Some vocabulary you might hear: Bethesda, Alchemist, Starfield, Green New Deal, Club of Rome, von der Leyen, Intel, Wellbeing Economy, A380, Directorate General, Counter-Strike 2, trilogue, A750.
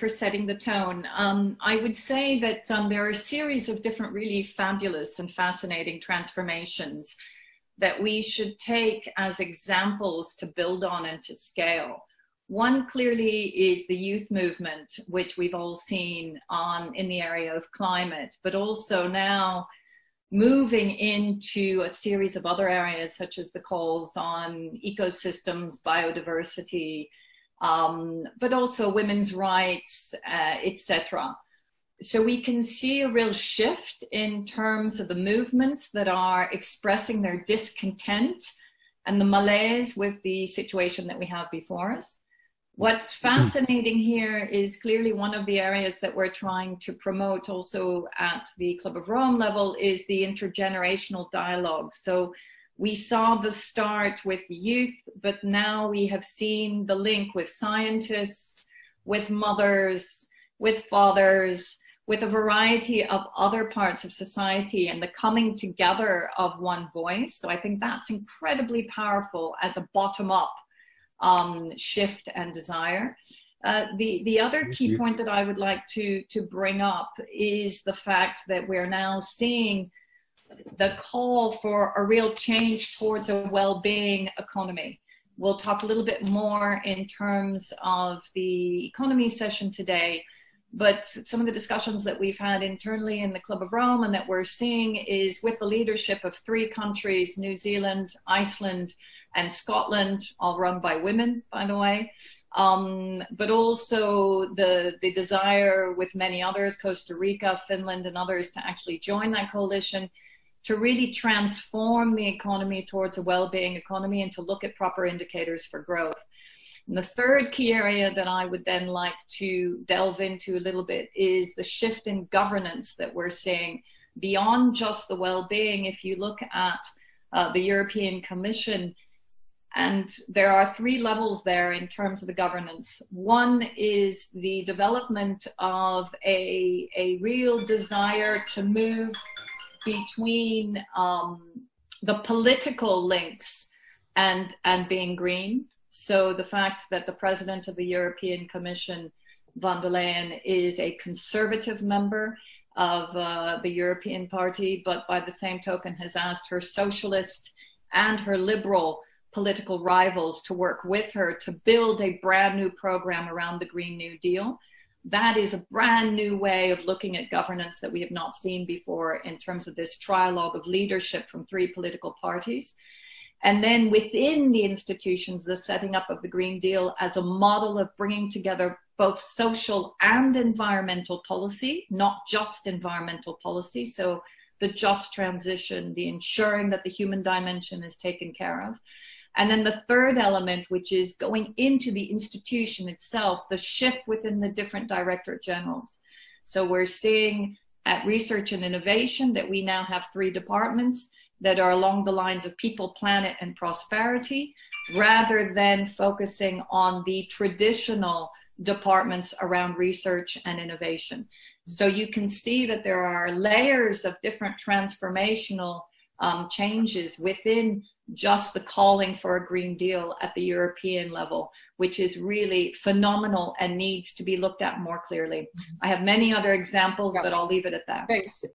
for setting the tone. I would say that there are a series of different really fabulous and fascinating transformations that we should take as examples to build on and to scale. One clearly is the youth movement, which we've all seen in the area of climate, but also now moving into a series of other areas, such as the calls on ecosystems, biodiversity, but also women's rights, etc. So we can see a real shift in terms of the movements that are expressing their discontent and the malaise with the situation that we have before us. What's fascinating here is clearly one of the areas that we're trying to promote also at the Club of Rome level is the intergenerational dialogue. So we saw the start with youth, but now we have seen the link with scientists, with mothers, with fathers, with a variety of other parts of society and the coming together of one voice. So I think that's incredibly powerful as a bottom-up shift and desire. The other key point that I would like to bring up is the fact that we're now seeing the call for a real change towards a well-being economy. We'll talk a little bit more in terms of the economy session today, but some of the discussions that we've had internally in the Club of Rome and that we're seeing is with the leadership of three countries, New Zealand, Iceland, and Scotland, all run by women, by the way, but also the desire with many others, Costa Rica, Finland, and others, to actually join that coalition to really transform the economy towards a well-being economy and to look at proper indicators for growth. And the third key area that I would then like to delve into a little bit is the shift in governance that we're seeing beyond just the well-being. If you look at the European Commission, and there are three levels there in terms of the governance. One is the development of a real desire to move between the political links and being green. So the fact that the president of the European Commission, von der Leyen, is a conservative member of the European Party, but by the same token has asked her socialist and her liberal political rivals to work with her to build a brand new program around the Green New Deal. That is a brand new way of looking at governance that we have not seen before in terms of this trilogue of leadership from three political parties. And then within the institutions, the setting up of the Green Deal as a model of bringing together both social and environmental policy, not just environmental policy. So the just transition, the ensuring that the human dimension is taken care of. And then the third element, which is going into the institution itself, the shift within the different Directorate Generals. So we're seeing at research and innovation that we now have three departments that are along the lines of people, planet, and prosperity, rather than focusing on the traditional departments around research and innovation. So you can see that there are layers of different transformational changes within just the calling for a Green Deal at the European level, which is really phenomenal and needs to be looked at more clearly. I have many other examples, but I'll leave it at that. Thanks.